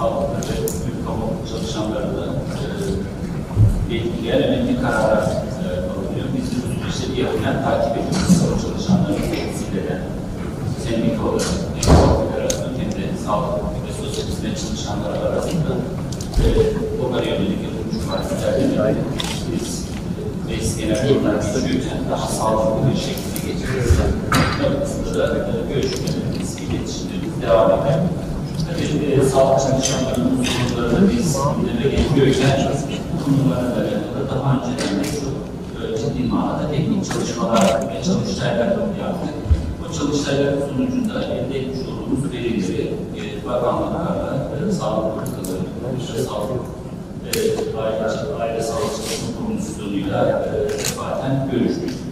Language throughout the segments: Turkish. sağlıkları ve tüm kamu çalışanlarını etkileyen önemli kararlar alınıyor. Biz bu süreçleri yakından takip ediyoruz. Kamu çalışanlarını temsil eden sendika olarak hem sağlık federasyonu hem de sağlık ve sosyal hizmet çalışanlar arasında onlara yönelik yapılmış partilerle biz meclis genel kuruluna geçiyorken daha sağlıklı bir şekilde geçiriyoruz. Bu da görüşmelerimiz, iletişimlerimiz devam eden sağlık çalışanlarının sorunlarını biz gündeme getiriyorken bunlarla alakalı daha önceden çok ciddi manada teknik çalışmalar ve çalıştaylar yaptık. O çalıştaylar sonucunda elde etmiş olduğumuz verileri bakanlıklarla sağlık politikaları, aile sağlık çalışma komisyonuyla zaten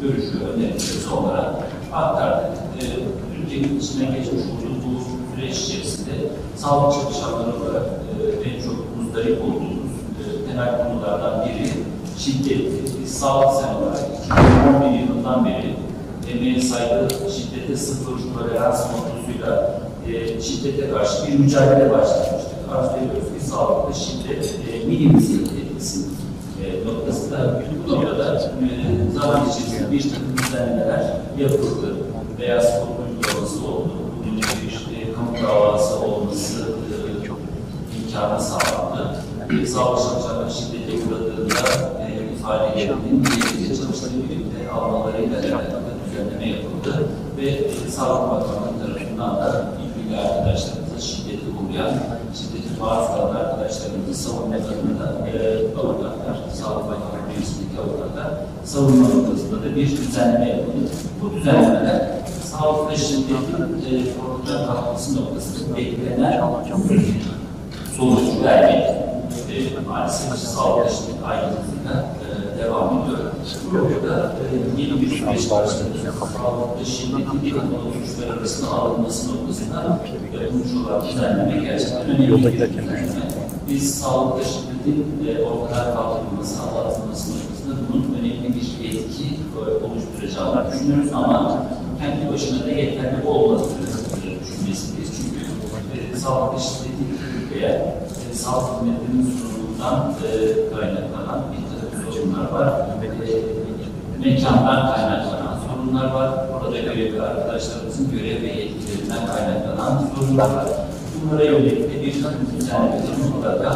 görüşüyor, önerisi olarak aktardık. Ülkenin içine geçmiş olduğu bu süreç içerisinde sağlık çalışanları olarak en çok muzdarip olduğumuz temel konulardan biri şiddet. Biz Sağlık Sen olarak 2011 yılından beri emeğe saygı, şiddete sıfır tolerans konusuyla şiddete karşı bir mücadele başlatmıştık. Arz ediyoruz ki sağlıkta şiddet minimize edilsin noktasında bu noktada zaman içerisinde bir takım düzenlemeler yapıldı. Beyaz kod uygulaması oldu. Bunun gibi işte kamu davası olması imkana sağlandı. Sağlık çalışanları şiddete uğradığında ifadelerinin birlikte çalıştığı birlikte almalarıyla düzenleme yapıldı ve Sağlık Bakanlığı tarafından da ilgili arkadaşlarımıza şiddeti uğrayan, şiddeti maruz kalan arkadaşlarımızın savunmalarında avukatlar, Sağlık Bakanlığı meclisindeki avukatlar savunmalarında da bir düzenleme yapıldı. Bu düzenlemeler sağlıkta şiddetin korkutan kalkması noktasında beklenen sonuç vermedi. Maalesef sağlıkta şiddet ayrıntısında devam ediyor. Burada yeni bir süreç başladı. Sağlıkta şiddetin bir konu oluşlar arasında alınması noktasında yapılmış olan düzenleme gerçekten önemli bir düzenleme. Biz sağlıkta şiddetin ortadan kaldırılması, azaltılması noktasında bunun önemli bir etki oluşturacağını düşünüyoruz ama kendi başına da yeterli olmadığını düşünmesindeyiz. Çünkü sağlıkta şiddetin ülkeye sağlık hizmetlerinin sunulundan kaynaklanan bir takım sorunlar var. Mekandan kaynaklanan sorunlar var. Orada görevli arkadaşlarımızın görev ve yetkilerinden kaynaklanan sorunlar var. Bunlara yönelik de bir düzenlemelerin mutlaka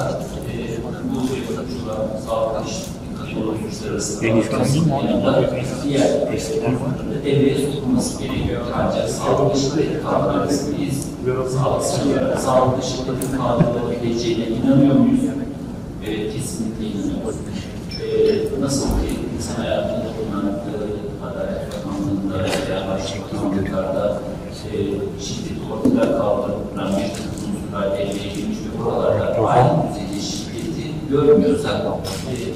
bu uygulamalar sağlık işleri arasında yanında diğer konularda devreye sokulması gerekiyor. Ancak sağlık işleri kavramlarındayız. Sağlık şiddetin kaldırılabileceğine inanıyor muyuz? Evet, kesinlikle inanıyoruz. Nasıl ki insan hayatında bulunan Adalet Bakanlığı'nda veya başka bakanlıklarda şiddet ortadan kaldırılan bir takım unsurlar devreye girmiş ve buralarda aynı düzeyde şiddeti görmüyorsak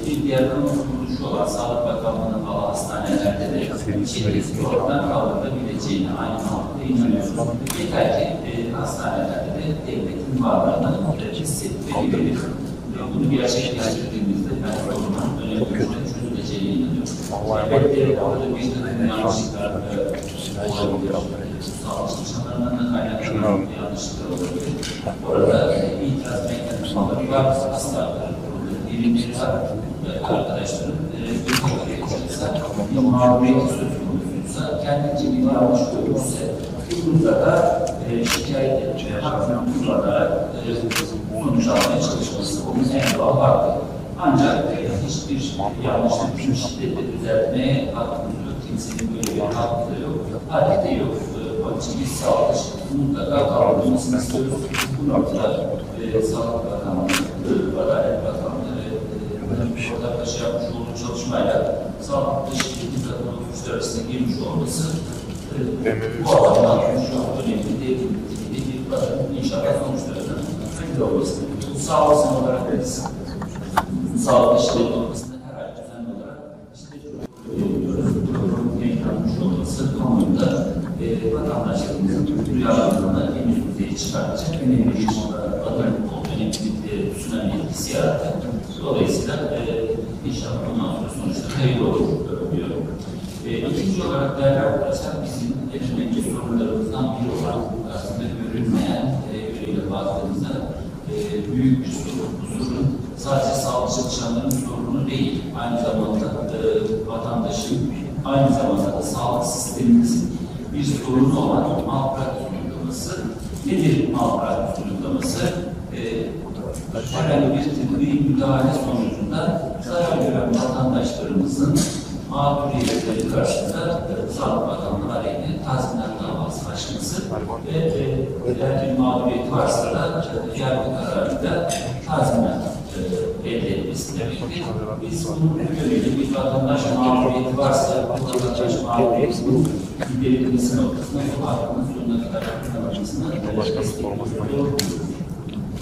bir diğer kamu kuruluşu olan Sağlık Bakanlığı'nın bağlı hastanelerde de şiddetin ortadan kaldırılabileceğine aynı mantıkla inanıyoruz. Yeter ki hastanelerde de devletin varlığını hissettirebiliriz. Bunu gerçekleştirdiğimizde ben sorunun önemli çözüleceğine inanıyorum. Devletleri orada bir takım yanlışlıklar olabilir. Sağlık çalışanlarından da kaynaklanan yanlışlıklar olabilir. Orada itiraz mekanizmaları var. Hastalar, bilimciler, arkadaşların bir olarak çalışırsa, bir mağduriyeti söz konusuysa, kendince bir yanlış görürse, burada da şikayet etmeye hakkını kullanarak sonuç almaya çalışması onun en doğal hakkı. Ancak hiçbir yanlışlık, hiçbir şiddetle düzeltmeye hakkımız yok. Kimsenin böyle bir hakkı da yok. Hakkı da yok. Onun için biz sağlık şiddetinin mutlaka kaldırılmasını istiyoruz. Bu noktada Sağlık Bakanlığı, Adalet Bakanlığı ve ortaklaşa yapmış olduğu çalışmayla sağlıkta şiddetin uluslararası arasında girmiş olması bu alandan çok önemli bir başarının inşallah sonuçlarının önemli olmasını, sağ olsun olarak verirsin. Sağlık işleri olmasında her ay düzenli olarak işte olması konumunda vatandaşlarımızın rüyalarına en üst düzeye çıkartacak önemli bir tsunami etkisi yarattı. Dolayısıyla inşallah bundan sonra sonuçta hayırlı olur diyorum. İkinci olarak değerli arkadaşlar bizim en önemli sorunlarımızdan biri olan aslında görülmeyen yönüyle baktığımızda büyük bir sorun. Sadece sağlık çalışanların sorunu değil, aynı zamanda vatandaşın, aynı zamanda da sağlık sistemimizin bir sorunu olan malpraktis uygulaması. Nedir malpraktis uygulaması? Herhangi bir tıbbi müdahale sonucunda zarar gören vatandaşlarımızın mağduriyetleri karşısında Sağlık Bakanlığı aleyhine tazminat davası açması ve eğer bir mağduriyet varsa da yargı kararıyla tazminat elde etmesi demektir. Biz bunun yönünde bir vatandaş mağduriyeti varsa bu vatandaş mağduriyetinin giderilmesi noktasına, bu hakkının sonuna kadar yapılmasına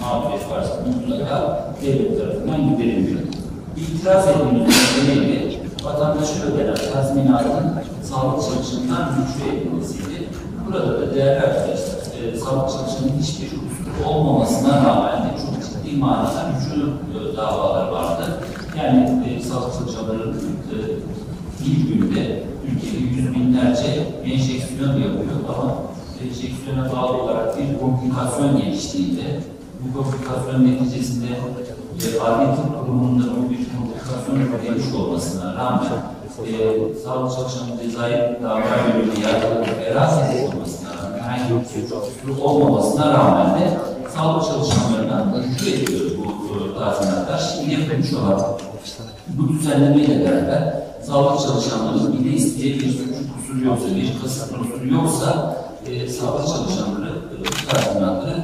mağduriyet varsa mutlaka devlet tarafından giderilmiyor. İtiraz edilmesi demektir. Vatandaşı ödenen tazminatın sağlık çalışanından güçlü edilmesiydi. Burada da değerli arkadaşlar, sağlık çalışanının hiçbir hukuku olmamasına rağmen de çok ciddi manada güçlü davalar vardı. Yani sağlık çalışanların bir günde ülkede 100 binlerce enjeksiyon yapıyor ama enjeksiyona bağlı olarak bir komplikasyon geliştiğinde, bu komplikasyon neticesinde adli tıp kurumunda bu bir komplikasyon gelmiş olmasına rağmen sağlık çalışanı cezai davranış yönünde yargılanıp beraat edilmiş olmasına rağmen, herhangi bir suçluluk olmamasına rağmen de sağlık çalışanlarından rücu ediyoruz bu tazminatlar. Şimdi yapılmış olan bu düzenlemeyle beraber sağlık çalışanlarının bile isteye bir suç kusur yoksa, bir kasıt kusur yoksa sağlık çalışanları tazminatları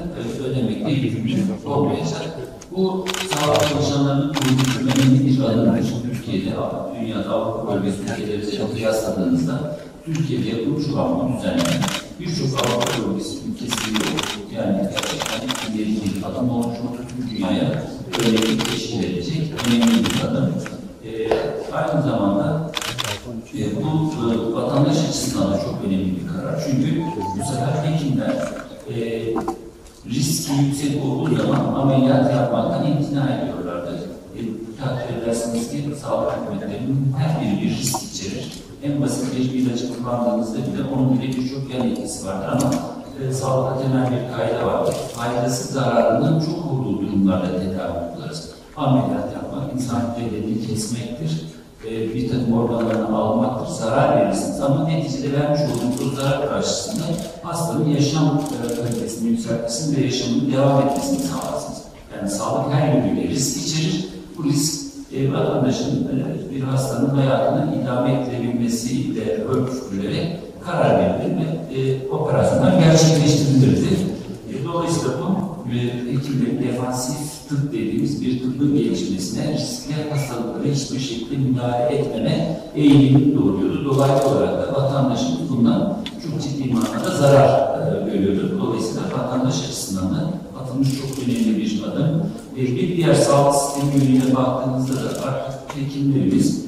ödemekte yükümlü olmayacak. Bu sağlık çalışanlarının önemli bir adımı. Türkiye'de, dünyada, Avrupa bölgesi ülkelerine kıyasladığınızda Türkiye'de yapılmış olan bu düzenleme birçok Avrupa bölgesi ülkesiyle oldu. Yani gerçekten ileri bir adım olmuş oldu. Dünyaya önemli teşkil edecek önemli bir adım. Aynı zamanda bu vatandaş açısından da çok önemli bir karar. Çünkü bu sefer hekimler riski yüksek olduğu zaman ameliyat yapmaktan imtina ediyorlardır. Takdir edersiniz ki sağlık hükümetlerinin her biri bir risk içerir. En basit bir ilacı kullandığınızda bile onun bile birçok yan etkisi vardır ama sağlıkta temel bir kayda vardır. Faydası zararının çok olduğu durumlarda tedavi kullanırız. Ameliyat yapmak, insan bedenini kesmektir. Bir takım organlarını almaktır, zarar verirsiniz ama neticede vermiş olduğunuz zarar karşısında hastanın yaşam kalitesini yükseltmesini ve yaşamının devam etmesini sağlarsınız. Yani sağlık her yönüyle risk içerir. Bu risk vatandaşın bir hastanın hayatını idame ettirebilmesiyle ölçülere karar verilir ve operasyonlar gerçekleştirilirdi. Dolayısıyla bu hekimlerin defansif tıp dediğimiz bir tıbbın gelişmesine, riskli hastalıklara hiçbir şekilde müdahale etmeme eğilimini doğuruyordu. Dolaylı olarak da vatandaşımız bundan çok ciddi manada zarar görüyordu. Dolayısıyla vatandaş açısından da atılmış çok önemli bir adım. Bir diğer sağlık sistemi yönüne baktığınızda da artık hekimlerimiz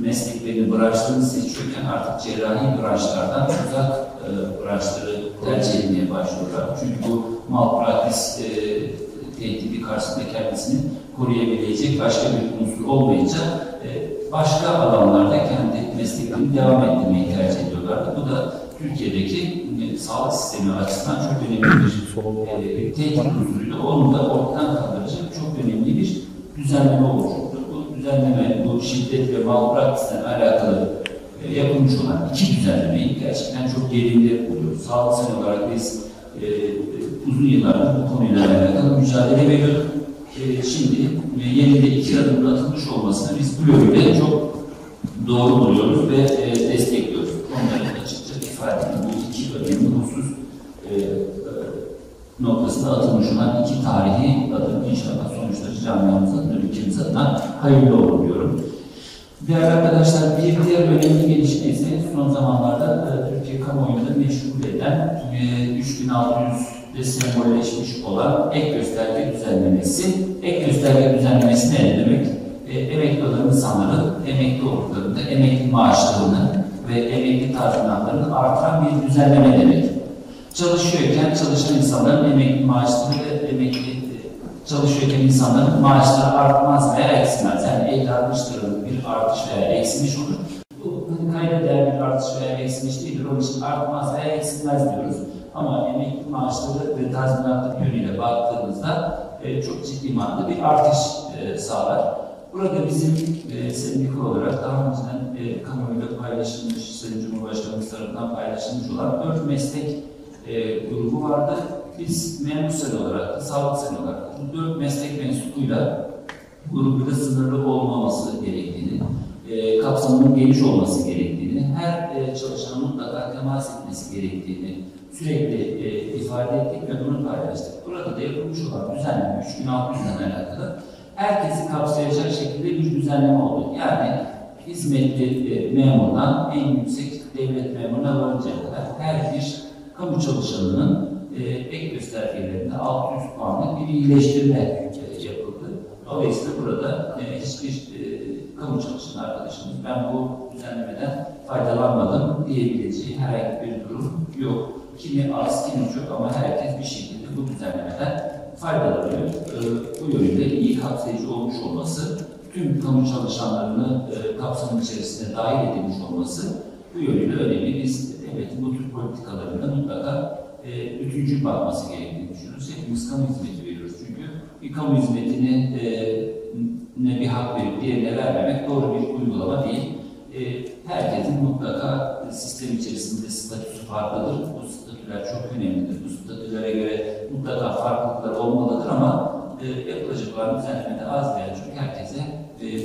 mesleklerini branşlarını seçiyorken artık cerrahi branşlardan uzak branşları tercih etmeye başlıyorlar. Çünkü bu malpraktis tehdidi karşısında kendisini koruyabilecek başka bir unsur olmayınca başka alanlarda kendi mesleklerini devam ettirmeyi tercih ediyorlar. Bu da Türkiye'deki sağlık sistemi açısından çok önemli bir tehdit unsuruyla onu da ortadan kaldıracak çok önemli bir düzenleme oluşturdu. Bu düzenleme, bu şiddet ve malpraktisle alakalı yapılmış olan iki düzenlemeyi gerçekten çok yerinde buluyoruz. Sağlık Sen olarak biz uzun yıllardır bu konuyla alakalı mücadele veriyorduk. Şimdi yeni de iki adımın atılmış olmasını biz bu yönde çok doğru buluyoruz ve destekliyoruz. Onların açıkça ifadesinde bu iki önemli husus noktasında atılmış olan iki tarihi adım inşallah sonuçları camiamız adına, ülkemiz adına hayırlı olur diyorum. Değerli arkadaşlar, bir diğer önemli gelişme ise son zamanlarda Türkiye kamuoyunda meşgul eden 3600'de sembolleşmiş olan ek gösterge düzenlemesi. Ek gösterge düzenlemesi ne demek? Emekli olan insanların emekli olduklarında emekli maaşlarını ve emekli tazminatlarını artan bir düzenleme demek. Çalışıyorken çalışan insanların emekli maaşları ve çalışıyorken insanların maaşları artmaz veya eksilmez. Yani 50-60 liralık bir artış veya eksiliş olur. Bu kayda değer bir artış veya eksiliş değildir. Onun için artmaz veya eksilmez diyoruz. Ama emekli maaşları ve tazminatlı yönüyle baktığımızda çok ciddi manada bir artış sağlar. Burada bizim sendika olarak daha önceden kamuoyuyla paylaşılmış, Sayın Cumhurbaşkanımız tarafından paylaşılmış olan 4 meslek grubu vardı. Biz Memur-Sen olarak da, Sağlık Sen olarak da bu 4 meslek mensubuyla grubuyla sınırlı olmaması gerektiğini, kapsamının geniş olması gerektiğini, her çalışanın mutlaka temas etmesi gerektiğini sürekli ifade ettik ve bunu paylaştık. Burada da yapılmış olan düzenleme, 3600'den alakalı herkesi kapsayacak şekilde bir düzenleme oldu. Yani hizmetli memurdan en yüksek devlet memuruna varıncaya kadar her bir kamu çalışanının ek göstergelerinde 600 puanlık bir iyileştirme yapıldı. Dolayısıyla burada hiçbir kamu çalışanı arkadaşımız ben bu düzenlemeden faydalanmadım diyebileceği herhangi bir durum yok. Kimi az, kimi çok ama herkes bir şekilde bu düzenlemeden faydalanıyor. Bu yönde iyi kapsayıcı olmuş olması, tüm kamu çalışanlarını kapsamın içerisine dahil edilmiş olması bu yönde önemli. Biz devletin bu tür politikalarında mutlaka bütüncül bakması gerektiğini düşünürüz. Hepimiz kamu hizmeti veriyoruz çünkü bir kamu hizmetini bir hak verip diğerine vermemek doğru bir uygulama değil. Herkesin mutlaka sistem içerisinde statüsü farklıdır. Bu statüler çok önemlidir. Bu statülere göre mutlaka farklılıklar olmalıdır ama yapılacak olan düzenlemede az veya çok herkese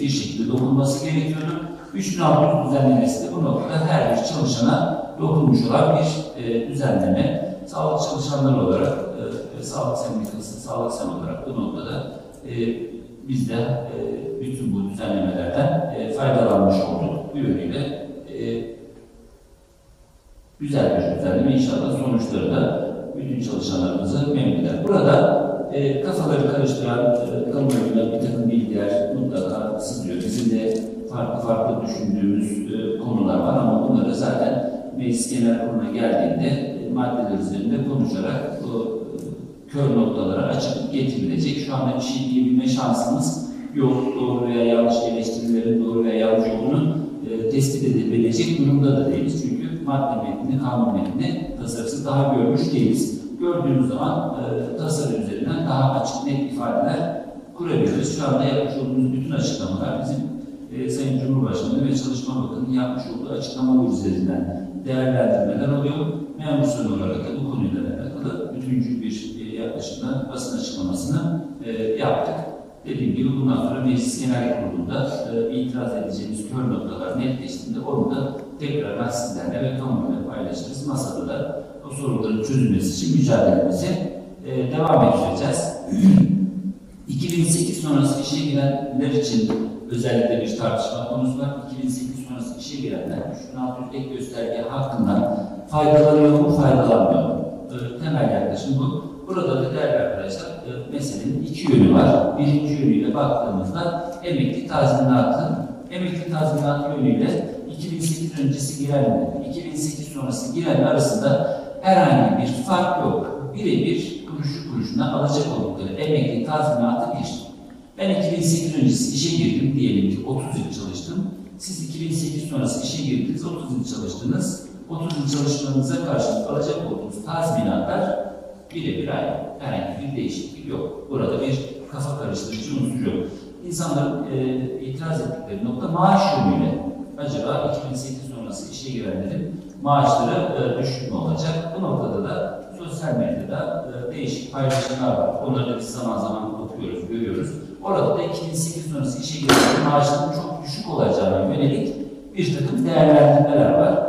bir şekilde dokunması gerekiyordu. 3600 düzenlemesi de bu noktada her bir çalışana dokunmuş olan bir düzenleme. Sağlık çalışanları olarak Sağlık Sendikası, Sağlık Sen olarak bu noktada biz de bütün bu düzenlemelerden faydalanmış olduk. Bu yönüyle güzel bir düzenleme inşallah sonuçları da bütün çalışanlarımızı memnun eder. Burada kafaları karıştıran kamuoyuna bir takım bilgiler mutlaka sızıyor. Bizim de farklı farklı düşündüğümüz konular var ama bunları zaten Meclis Genel Kurulu'na geldiğinde maddeler üzerinde konuşarak bu kör noktalara açık getirilecek. Şu anda bir şey diyebilme şansımız yok. Doğru veya yanlış eleştirilerin doğru veya yanlış olduğunu tespit edilebilecek durumda da değiliz. Çünkü madde metnini, kanun metnini, tasarısı daha görmüş değiliz. Gördüğünüz zaman tasarı üzerinden daha açık, net ifadeler kurabiliyoruz. Şu anda yapmış olduğumuz bütün açıklamalar bizim Sayın Cumhurbaşkanı ve Çalışma Bakanı'nın yapmış olduğu açıklamalar üzerinden değerlendirmeler oluyor. Memur-Sen olarak da bu konuyla alakalı bütüncül bir yaklaşımla basın açıklamasını yaptık. Dediğim gibi bundan sonra Meclis Genel Kurulu'nda itiraz edeceğimiz kör noktalar netleştiğinde onu da tekrar sizlerle ve kamuoyuyla paylaşırız. Masada da o sorunların çözülmesi için mücadelemize devam edeceğiz. 2008 sonrası işe girenler için özellikle bir tartışma konusu var. 2008 sonrası işe girenler 3600 ek gösterge hakkında faydalanıyor mu, faydalanmıyor mu? Temel yaklaşım bu. Burada da değerli arkadaşlar meselenin iki yönü var. Birinci yönüyle baktığımızda emekli tazminatı yönüyle 2008 öncesi girenle 2008 sonrası girenler arasında herhangi bir fark yok. Birebir kuruşu kuruşuna alacak oldukları emekli tazminatı bir. Ben 2008 öncesi işe girdim diyelim ki 30 yıl çalıştım. Siz 2008 sonrası işe girdiniz, 30 yıl çalıştınız. 30 yıl çalışmanıza karşılık alacak olduğunuz tazminatlar birebir aynı. Herhangi bir değişiklik yok. Burada bir kafa karıştırıcı unsur yok. İnsanların itiraz ettikleri nokta maaş yönüyle. Acaba 2008 sonrası işe girenlerin maaşları düşük mü olacak? Bu noktada da sosyal medyada değişik paylaşımlar var. Onları da biz zaman zaman okuyoruz, görüyoruz. Orada da 2008 sonrası işe girenlerin maaşlarının çok düşük olacağına yönelik bir takım değerlendirmeler var.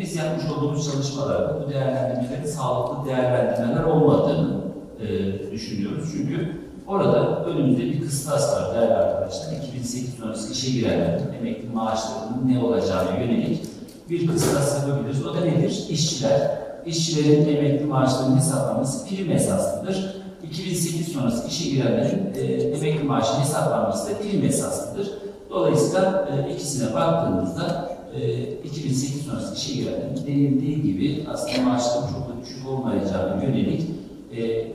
Biz yapmış olduğumuz çalışmalarda bu değerlendirmelerin sağlıklı değerlendirmeler olmadığını düşünüyoruz. Çünkü orada önümüzde bir kıstas var değerli arkadaşlar. 2008 sonrası işe girenlerin emekli maaşlarının ne olacağına yönelik bir kıstas yapabiliriz. O da nedir? İşçilerin emekli maaşlarının hesaplanması prim esaslıdır. 2008 sonrası işe girenlerin emekli maaşının hesaplanması da prim esaslıdır. Dolayısıyla ikisine baktığımızda 2008 sonrası işe girenlerin denildiği gibi aslında maaşların çok da düşük olmayacağına yönelik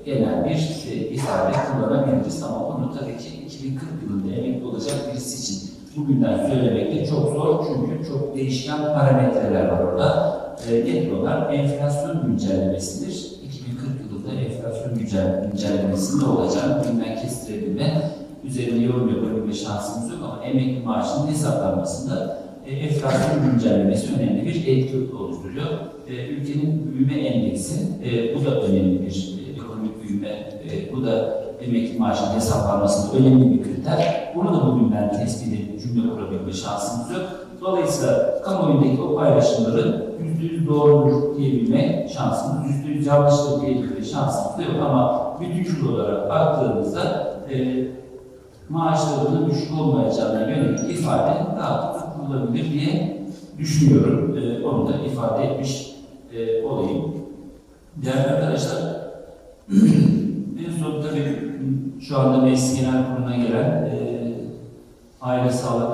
gelen bir ifade kullanabiliriz ama onu tabii ki 2040 yılında emekli olacak birisi için bugünden söylemek de çok zor çünkü çok değişen parametreler var orada. genel olarak enflasyon güncellemesidir. 2040 yılında enflasyon güncellemesinde olacak. Günden kestirebilme üzerine yorum yapabilme şansımız yok ama emekli maaşının hesaplanmasında enflasyon güncellemesi önemli bir etki oluşturuyor. Ülkenin büyüme endeksi, bu da önemli bir ekonomik büyüme, bu da emekli maaşının hesaplanmasında önemli bir kriter. Bunu da bugün ben tespit edip cümle kurabilme şansımız yok. Dolayısıyla kamuoyundaki o paylaşımları %100 doğrudur diyebilme şansımız, %100 yanlıştır diyebilme şansımız da yok ama bütüncül olarak baktığımızda maaşlarının düşük olmayacağına yönelik ifade daha da kurulabilir diye düşünüyorum. Onu da ifade etmiş olayım. Değerli arkadaşlar, en son tabii şu anda Meclis Genel Kurulu'na gelen Aile Sağlık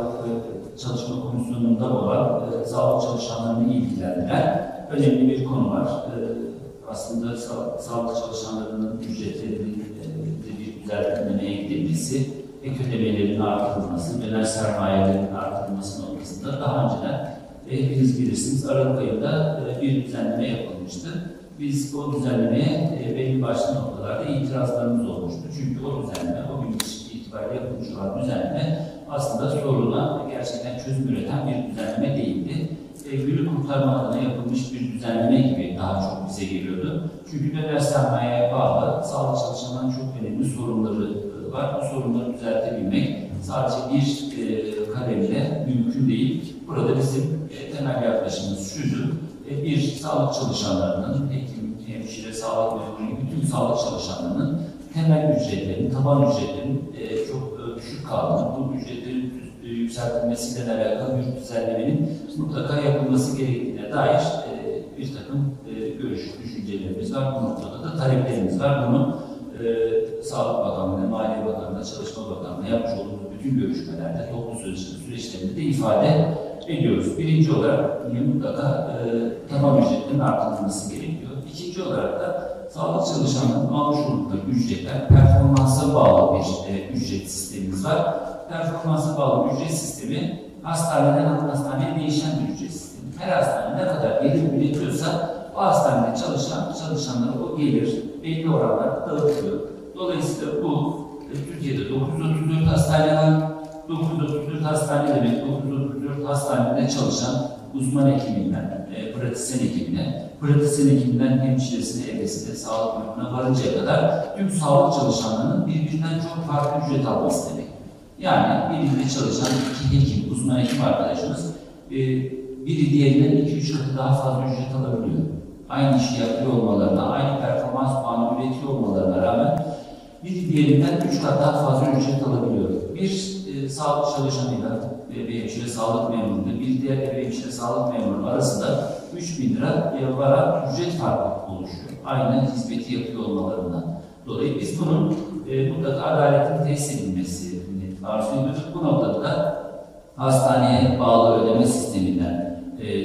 Çalışma Komisyonu'nda olan sağlık çalışanlarını ilgilendiren önemli bir konu var. Aslında sağlık çalışanlarının ücretlerinin bir güzel gündemeye gidilmesi, ek ödemelerin artırılması, genel sermayelerin artırılması noktasında daha önceden hepiniz bilirsiniz Aralık ayında bir düzenleme yapılmıştı. Biz o düzenlemeye belli başlı noktalarda itirazlarımız olmuştu. Çünkü o düzenleme, o gün itibariyle yapılmış olan düzenleme aslında soruna gerçekten çözüm üreten bir düzenleme değildi. Günü kurtarma adına yapılmış bir düzenleme gibi daha çok bize geliyordu. Çünkü döner sermayeye bağlı sağlık çalışanların çok önemli sorunları var. Bu sorunları düzeltebilmek sadece bir kalemle mümkün değil. Burada bizim temel yaklaşımımız şudur. Bir, sağlık çalışanlarının, hekim, hemşire, sağlık memuru gibi bütün sağlık çalışanlarının temel ücretlerin, taban ücretlerin çok düşük kaldığını, bu ücretlerin yükseltilmesiyle alakalı bir düzenlemenin mutlaka yapılması gerektiğine dair bir takım görüş, düşüncelerimiz var. Bu noktada da taleplerimiz var. Bunu Sağlık Bakanlığı'na, Maliye Bakanlığı'na, Çalışma Bakanlığı'na yapmış olduğumuz bütün görüşmelerde, toplu süreçlerinde de ifade ediyoruz. Birinci olarak mutlaka taban ücretlerin artırılması gerekiyor. İkinci olarak da sağlık çalışanlarının almış oldukları ücretler performansa bağlı bir ücret sistemimiz var. Performansa bağlı ücret sistemi hastaneden hastaneye değişen bir ücret sistemi. Her hastane ne kadar gelir üretiyorsa o hastanede çalışanlara o gelir belli oranlarda dağıtılıyor. Dolayısıyla bu Türkiye'de 934 hastaneden 934 hastane demek 934 hastanede çalışan uzman hekiminden, pratisyen hekimine, pratisyen hekiminden hemşiresine, evresine, sağlık memuruna varıncaya kadar tüm sağlık çalışanlarının birbirinden çok farklı ücret alması demek. Yani birinde çalışan iki hekim, uzman hekim arkadaşımız biri diğerinden 2-3 katı daha fazla ücret alabiliyor. Aynı işi yapıyor olmalarına, aynı performans puanı üretiyor olmalarına rağmen biri diğerinden 3 kat daha fazla ücret alabiliyor. Bir sağlık çalışanıyla ve hemşire sağlık memuruyla bir diğer ve hemşire sağlık memurunun arasında 3000 lira varan ücret farkı oluşuyor. Aynı hizmeti yapıyor olmalarına dolayı biz bunun mutlaka adaletin tesis edilmesini arzu ediyoruz. Bu noktada da hastaneye bağlı ödeme sisteminden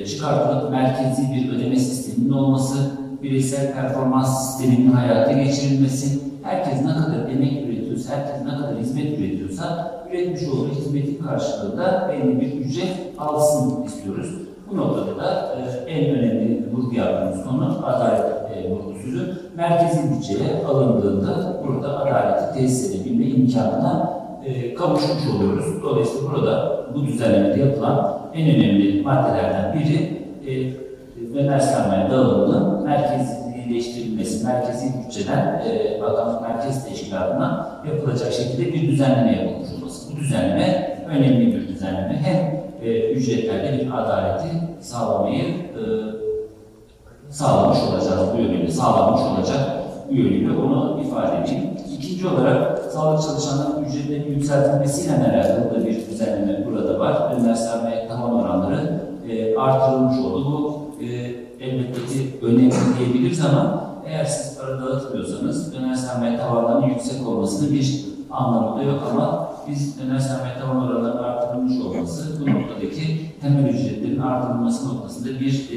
çıkartılıp merkezi bir ödeme sisteminin olması, bireysel performans sisteminin hayata geçirilmesi, herkes ne kadar emek üretiyorsa, herkes ne kadar hizmet üretiyorsa üretmiş olduğu hizmetin karşılığında belli bir ücret alsın istiyoruz. Bu noktada da en önemli vurgu yaptığımız konu adalet vurgusuzu. Merkezi bütçeye alındığında burada adaleti tesis edebilme imkanına kavuşmuş oluyoruz. Dolayısıyla burada bu düzenlemede yapılan en önemli maddelerden biri döner sermaye dağılımının merkezileştirilmesi, merkezi bütçeden bakanlık merkez teşkilatına yapılacak şekilde bir düzenleme yapılmış olması. Bu düzenleme önemli bir düzenleme. Hem ücretlerde bir adaleti sağlamış olacağız bu yönüyle, sağlamış olacak bu yönüyle onu ifade edeyim. İkinci olarak sağlık çalışanların ücretlerinin yükseltilmesiyle alakalı da bir düzenleme burada var. Döner sermaye tavan oranları artırılmış oldu. Bu elbette ki önemli diyebiliriz ama eğer siz para dağıtmıyorsanız döner sermaye tavanlarının yüksek olmasını bir anlamı da yok ama biz döner sermaye tavan oranlarının artırılmış olması bu noktadaki temel ücretlerin artırılması noktasında bir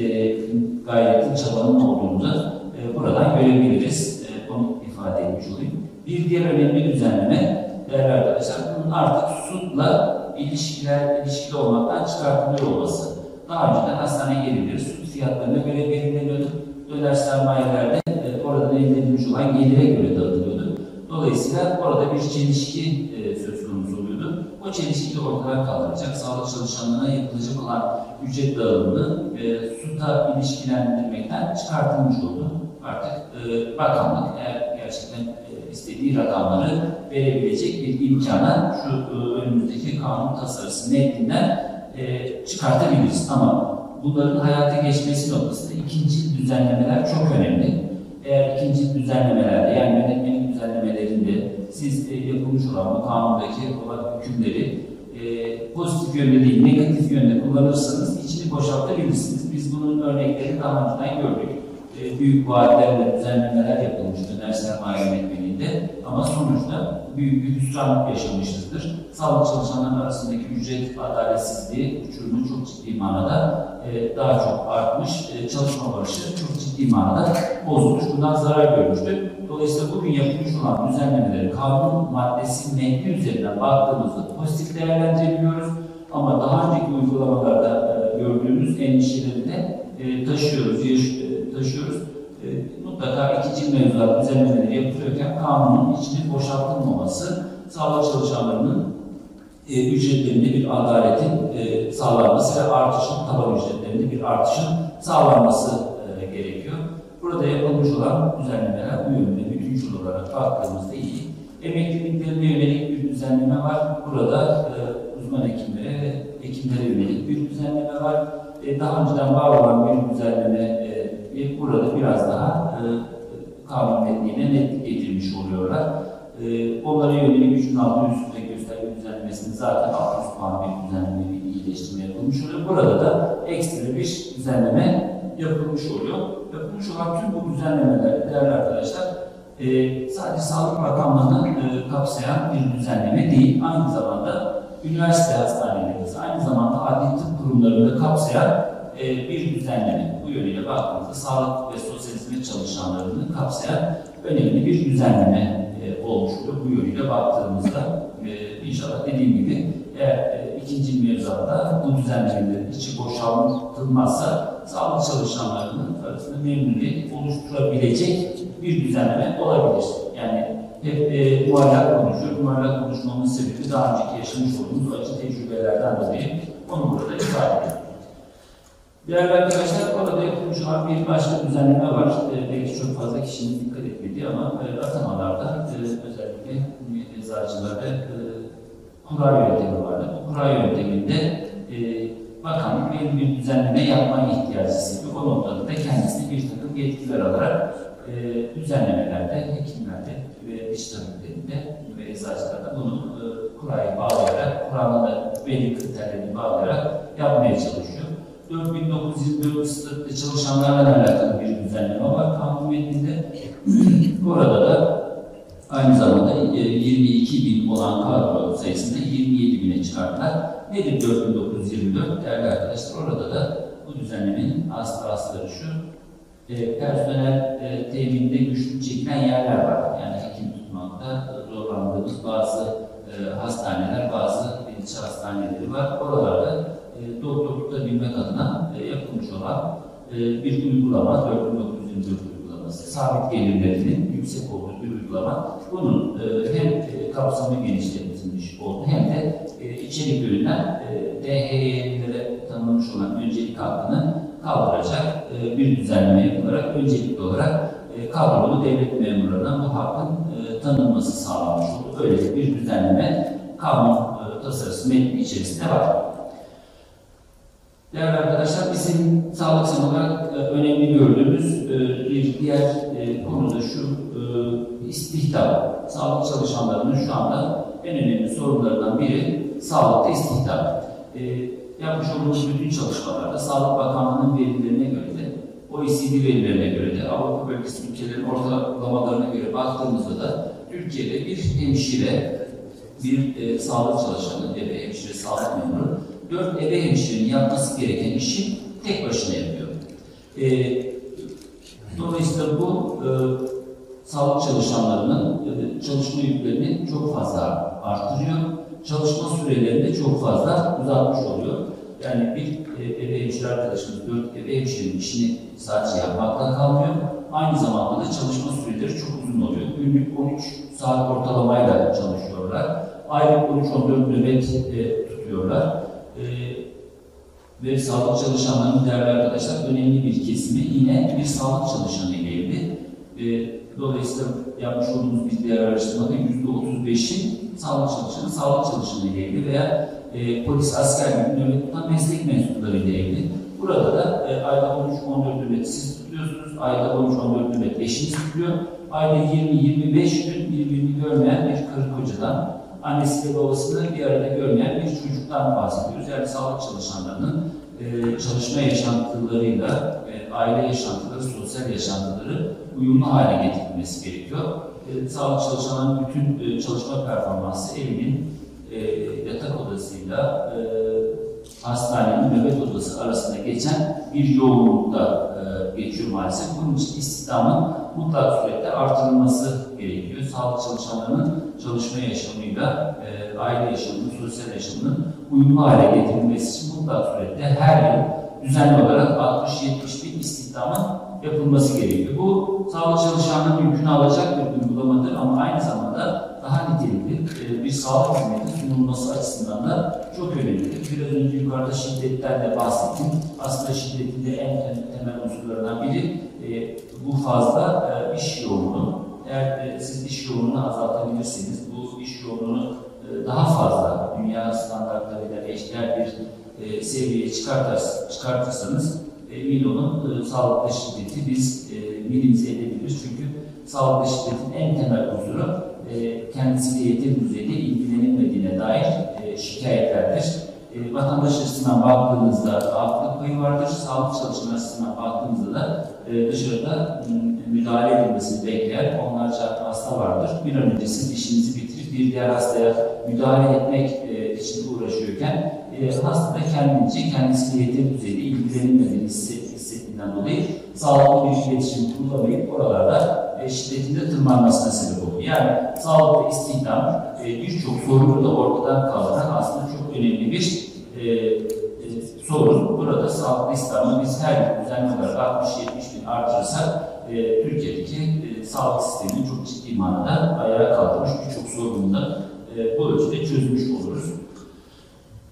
gayretin, çabanın olduğunu da buradan görebiliriz. Onu ifade etmiş olayım. Bir diğer önemli düzenleme değerli arkadaşlar, bunun artık SUD'la ilişkili olmaktan çıkartılıyor olması. Daha önceden hastaneye gelinir, SUD fiyatlarına göre edilmiş olan gelire göre dağıtılıyordu. Dolayısıyla orada bir çelişki söz konusu oluyordu. O çelişki ortadan kaldıracak, sağlık çalışanlarına yapılacak olan ücret dağılımını SUT'a ilişkilendirmekten çıkartılmış oldu. Artık bakanlık eğer gerçekten istediği rakamları verebilecek bir imkana şu önümüzdeki kanun tasarısı metninden çıkartabiliriz. Ama bunların hayata geçmesi noktasında ikinci düzenlemeler çok önemli. Eğer ikinci düzenlemelerde, yani yönetmenin düzenlemelerinde siz yapılmış olan bu kanundaki olan hükümleri pozitif yönde değil, negatif yönde kullanırsanız içini boşaltabilirsiniz. Biz bunun örnekleri daha önceden gördük. Büyük vaatlerle düzenlemeler yapılmıştı Öner Mali Yönetmeliğinde ama sonuçta büyük bir hüsran yaşamışızdır. Sağlık çalışanların arasındaki ücret adaletsizliği uçurumu çok ciddi manada daha çok artmış, çalışma barışı çok ciddi manada bozulmuş, bundan zarar görmüştür. Dolayısıyla bugün yapılmış olan düzenlemeleri kanun maddesi metni üzerinden baktığımızda pozitif değerlendirebiliyoruz ama daha önceki uygulamalarda gördüğümüz endişeleri de taşıyoruz. Mutlaka ikinci mevzuat düzenlemeleri yapılırken kanunun içini boşaltılmaması, sağlık çalışanlarının ücretlerinde bir adaletin sağlanması ve taban ücretlerinde bir artışın sağlanması gerekiyor. Burada yapılmış olan düzenlemeler bu yönde bütüncül olarak baktığımızda iyi. Emekliliklerine yönelik bir düzenleme var. Burada uzman hekimlere ve hekimlere yönelik bir düzenleme var. Daha önceden var olan bir düzenleme burada biraz daha kanun metniyle netlik getirmiş oluyorlar. Onlara yönelik 3'ün altı üstünde gösterge düzenlemesini zaten 600 puan bir düzenleme, bir iyileştirme yapılmış oluyor. Burada da ekstra bir düzenleme yapılmış oluyor. Yapılmış olan tüm bu düzenlemeler değerli arkadaşlar sadece sağlık rakamlarını kapsayan bir düzenleme değil. Aynı zamanda üniversite hastanelerimiz, aynı zamanda adli tıp kurumlarını da kapsayan bir düzenleme. Bu yönüyle baktığımızda sağlık ve sosyal hizmet çalışanlarını kapsayan önemli bir düzenleme olmuştur. Bu yönüyle baktığımızda inşallah dediğim gibi eğer ikinci mevzuatta bu düzenlemelerin içi boşaltılmazsa sağlık çalışanlarının arasında memnuniyet oluşturabilecek bir düzenleme olabilir. Yani hep muallak konuşuyor. Muallak konuşmamın sebebi daha önceki yaşamış olduğumuz acı tecrübelerden dolayı onu burada ifade ediyor. Değerli arkadaşlar, orada yapılmış olan bir başka düzenleme var. Belki çok fazla kişinin dikkat etmediği ama atamalarda özellikle eczacılarda kura yöntemi vardı. Bu kura yönteminde bakanlık bir düzenleme yapma ihtiyacı hissediyor. O noktada da kendisine bir takım yetkiler alarak düzenlemelerde, hekimlerde ve diş tabiplerinde ve eczacılarda bunu kuraya bağlayarak, kurana da belli kriterlerini bağlayarak yapmaya çalışıyor. 4924 statüde çalışanlarla alakalı bir düzenleme var kanun metninde. Burada da aynı zamanda 22.000 olan kadro sayısında 27.000'e çıkarttılar. Nedir 4924? Değerli arkadaşlar, orada da bu düzenlemenin asları şu. Personel teminde güçlük çekilen yerler var. Yani hekim tutmakta zorlandığımız bazı hastaneler, bazı ilçe hastaneleri var. Oralarda doktorluk da bilmek adına yapılmış olan bir uygulama, 4924 uygulaması, sabit gelirlerinin yüksek olduğu bir uygulama. Bunun hem kapsamı genişletilmiş oldu hem de içerik üründen DHY'lere tanınmış olan öncelik hakkını kaldıracak bir düzenleme yapılarak öncelikli olarak kadrolu devlet memurlarından bu hakkın tanınması sağlanmış oldu. Böyle bir düzenleme kanun tasarısı metni içerisinde var. Değerli arkadaşlar, bizim Sağlık Sen olarak önemli gördüğümüz bir diğer konu da şu: istihdam. Sağlık çalışanlarının şu anda en önemli sorunlarından biri sağlıkta istihdam. Yapmış olduğumuz bütün çalışmalarda Sağlık Bakanlığı'nın verilerine göre de, OECD verilerine göre de, Avrupa bölgesi ülkelerin ortalamalarına göre baktığımızda da Türkiye'de bir hemşire, bir sağlık çalışanı, hemşire, sağlık memuru 4 ebe hemşirenin yapması gereken işi tek başına yapıyor. Dolayısıyla bu sağlık çalışanlarının çalışma yüklerini çok fazla artırıyor. Çalışma sürelerini de çok fazla uzatmış oluyor. Yani bir ebe hemşire arkadaşımız 4 ebe hemşirenin işini sadece yapmakla kalmıyor. aynı zamanda da çalışma süreleri çok uzun oluyor. Günlük 13 saat ortalamayla çalışıyorlar. Aylık 13-14 nöbet tutuyorlar. Ve sağlık çalışanlarının değerli arkadaşlar önemli bir kesimi yine bir sağlık çalışanı ile ilgili. Dolayısıyla yapmış olduğumuz bir diğer araştırmada %35'in sağlık çalışanı ile ilgili veya polis, asker gibi nöbet tutan meslek mensupları ile ilgili. Burada da ayda 13-14 nöbet siz tutuyorsunuz, ayda 13-14 nöbet eşiniz tutuyor. Ayda 20-25 gün birbirini görmeyen bir karı kocadan, annesiyle babasını bir arada görmeyen bir çocuktan bahsediyoruz. Yani sağlık çalışanlarının çalışma yaşantılarıyla, aile yaşantıları, sosyal yaşantıları uyumlu hale getirilmesi gerekiyor. Sağlık çalışanların bütün çalışma performansı evinin yatak odasıyla hastanenin nöbet odası arasında geçen bir yoğunlukta geçiyor maalesef. Bunun için istihdamın mutlak surette artırılması gerekiyor. Sağlık çalışanlarının çalışma yaşamıyla aile yaşamının, sosyal yaşamının uyumlu hale getirilmesi için mutlak surette her yıl düzenli olarak 60-70 bin istihdamın yapılması gerekiyor. Bu sağlık çalışanının yükünü alacak bir uygulamadır ama aynı zamanda daha nitelikli bir sağlık hizmeti sunulması açısından da çok önemlidir. Biraz önce yukarıda şiddetten de bahsettim. Aslında şiddetin de en temel unsurlarından biri bu fazla iş yoğunluğu. Eğer siz iş yoğunluğunu azaltabilirsiniz, bu iş yoğunluğunu daha fazla dünya standartlarıyla eşdeğer bir seviyeye çıkartırsanız Milo'nun sağlıklı şiddeti biz minimize edebiliriz. Çünkü sağlıklı şiddetin en temel unsuru kendisiyle yeterli düzeyde ilgilenilmediğine dair şikayetlerdir. Vatandaş açısından baktığınızda haklı payı vardır. Sağlık çalışanları açısından baktığınızda da dışarıda müdahale edilmesi bekleyen onlarca hasta vardır. Bir an önce siz işinizi bitirip bir diğer hastaya müdahale etmek için uğraşıyorken hasta da kendisiyle yeterli düzeyde ilgilenilmediğini hissettiğinden dolayı sağlıklı bir iletişim kullanmayıp oralarda şiddetinde tırmanmasına sebep oluyor. Yani sağlıklı istihdam birçok sorunu da ortadan kaldıran aslında çok önemli bir sorun. Burada sağlıklı istihdamı biz her gün düzenli olarak 60-70 bin artırırsak Türkiye'deki sağlık sistemini çok ciddi manada ayağa kaldırmış, birçok sorunu da bu ölçüde çözmüş oluruz.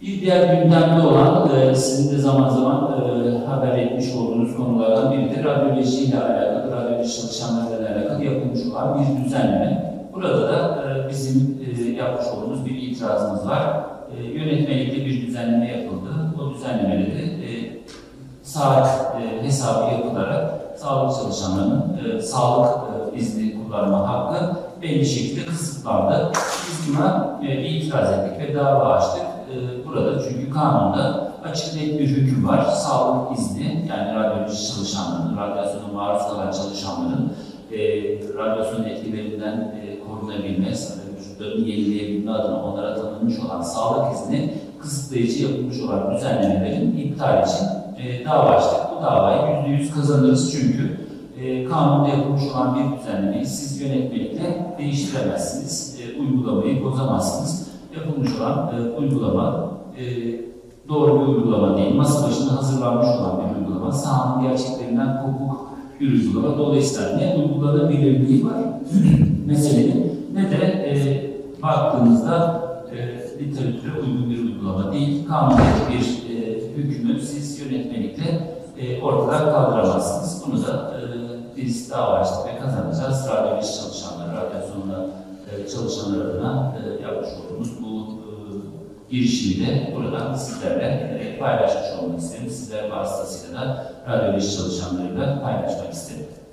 Bir diğer gündemde olan, sizin de zaman zaman haber etmiş olduğunuz konulardan biri de radyoloji ile alakalı, radyoloji çalışanlarıyla alakalı yapılmış olan bir düzenleme. Burada da bizim yapmış olduğumuz bir itirazımız var. Yönetmelikte bir düzenleme yapıldı. O düzenlemede de saat hesabı yapılarak sağlık çalışanlarının sağlık izni kullanma hakkı belli şekilde kısıtlandı. Biz buna itiraz ettik ve dava açtık. Burada çünkü kanunda açık net bir hüküm var. Sağlık izni, yani radyoloji çalışanlarının, radyasyona maruz kalan çalışanların radyasyonun etkilerinden korunabilme, vücutlarını yenileyebilme adına onlara tanınmış olan sağlık izni kısıtlayıcı yapılmış olan düzenlemelerin iptal için dava açtık. Bu davayı %100 kazanırız çünkü kanunda yapılmış olan bir düzenlemeyi siz yönetmelikle değiştiremezsiniz, uygulamayı bozamazsınız. Yapılmış olan uygulama doğru bir uygulama değil. Masa başında hazırlanmış olan bir uygulama, sahanın gerçeklerinden kopuk bir uygulama. Dolayısıyla ne uygulanabilirliği var meselenin ne de baktığınızda literatüre uygun bir uygulama değil. Kanunlu bir hükmü siz yönetmelikle ortadan kaldıramazsınız. Bunu da biz dava açtık ve kazanacağız. Radyoloji çalışanları, radyasyonla çalışanlar adına yapmış olduğumuz bu girişimi de buradan sizlerle paylaşmış olmak isterim. Sizler vasıtasıyla da radyoloji çalışanlarıyla paylaşmak isterim.